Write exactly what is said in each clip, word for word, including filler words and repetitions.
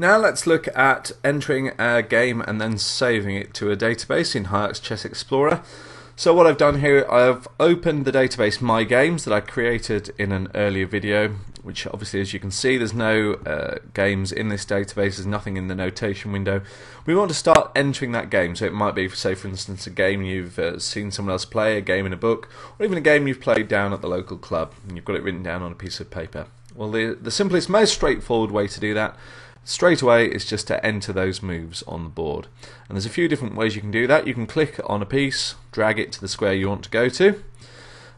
Now let's look at entering a game and then saving it to a database in HIARCS Chess Explorer. So what I've done here, I've opened the database My Games that I created in an earlier video, which obviously, as you can see, there's no uh, games in this database, there's nothing in the notation window. We want to start entering that game, so it might be, say for instance, a game you've uh, seen someone else play, a game in a book, or even a game you've played down at the local club, and you've got it written down on a piece of paper. Well, the, the simplest, most straightforward way to do that straight away is just to enter those moves on the board, and there's a few different ways you can do that. You can click on a piece, drag it to the square you want to go to,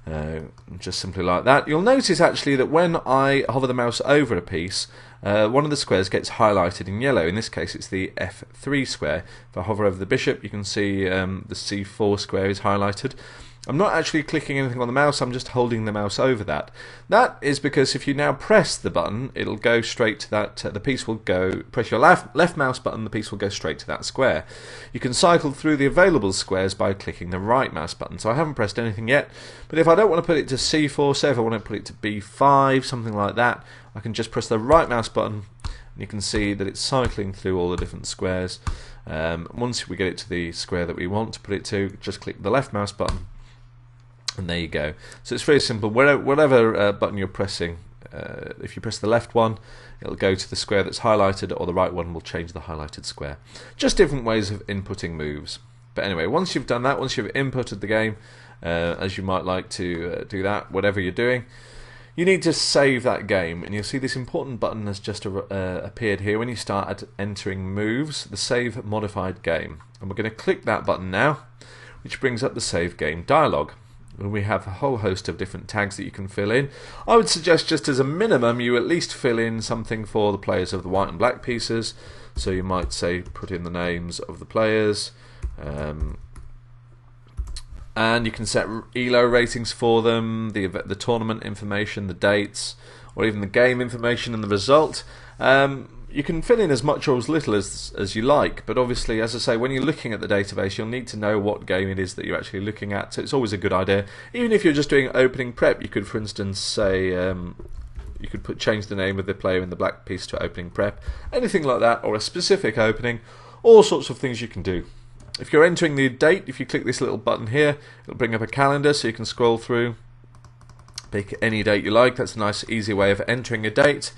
uh, just simply like that. You'll notice actually that when I hover the mouse over a piece, uh, one of the squares gets highlighted in yellow. In this case it's the F three square. If I hover over the bishop you can see um, the C four square is highlighted. I'm not actually clicking anything on the mouse, I'm just holding the mouse over that. That is because if you now press the button, it'll go straight to that, uh, the piece will go, press your left, left mouse button, the piece will go straight to that square. You can cycle through the available squares by clicking the right mouse button, so I haven't pressed anything yet, but if I don't want to put it to C four, say if I want to put it to B five, something like that, I can just press the right mouse button, and you can see that it's cycling through all the different squares. Um, once we get it to the square that we want to put it to, just click the left mouse button, and there you go. So it's very simple. Whatever uh, button you're pressing, uh, if you press the left one, it'll go to the square that's highlighted, or the right one will change the highlighted square. Just different ways of inputting moves. But anyway, once you've done that, once you've inputted the game, uh, as you might like to uh, do that, whatever you're doing, you need to save that game, and you'll see this important button has just uh, appeared here when you start entering moves, the Save Modified Game. And we're going to click that button now, which brings up the Save Game dialog. We have a whole host of different tags that you can fill in. I would suggest just as a minimum you at least fill in something for the players of the white and black pieces. So you might say put in the names of the players, um, and you can set E L O ratings for them, the, the tournament information, the dates, or even the game information and the result. Um, You can fill in as much or as little as, as you like, but obviously, as I say, when you're looking at the database, you'll need to know what game it is that you're actually looking at, so it's always a good idea. Even if you're just doing opening prep, you could, for instance, say, um, you could put change the name of the player in the black piece to opening prep, anything like that, or a specific opening, all sorts of things you can do. If you're entering the date, if you click this little button here, it'll bring up a calendar, so you can scroll through, pick any date you like. That's a nice, easy way of entering a date.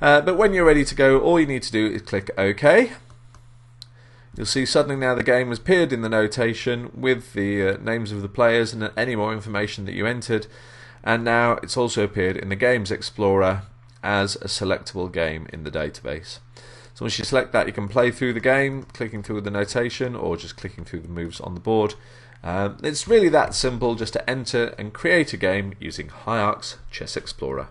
Uh, but when you're ready to go, all you need to do is click OK. You'll see suddenly now the game has appeared in the notation with the uh, names of the players and any more information that you entered, and now it's also appeared in the Games Explorer as a selectable game in the database. So once you select that, you can play through the game, clicking through the notation or just clicking through the moves on the board. Um, it's really that simple, just to enter and create a game using HIARCS Chess Explorer.